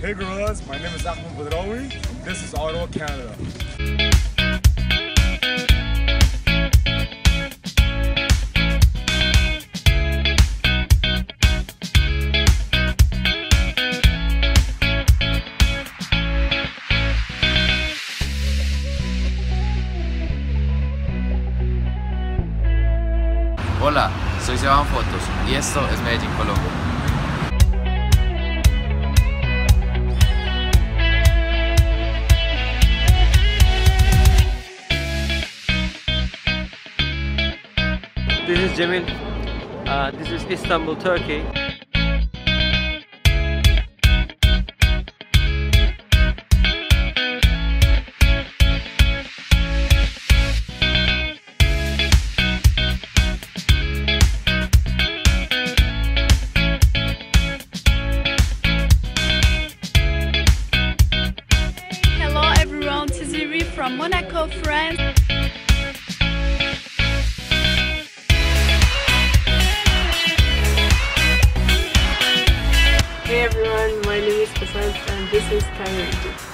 Hey gorillas, my name is Ahmed Badrawi. This is Ottawa, Canada. Hola, soy Sebastian Fotos y esto es Medellín, Colombia. This is Cemil. This is Istanbul, Turkey. Hello everyone, Tiziri from Monaco, France. Hey everyone, my name is Sebastian and this is Tiziri.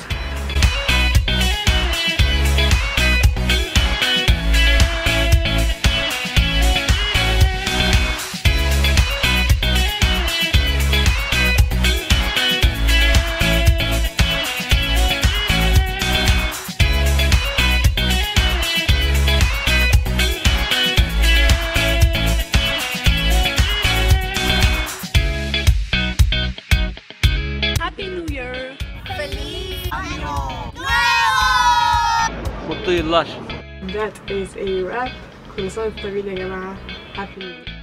Happy New Year! Feliz Año Nuevo! That is a wrap. Happy New Year.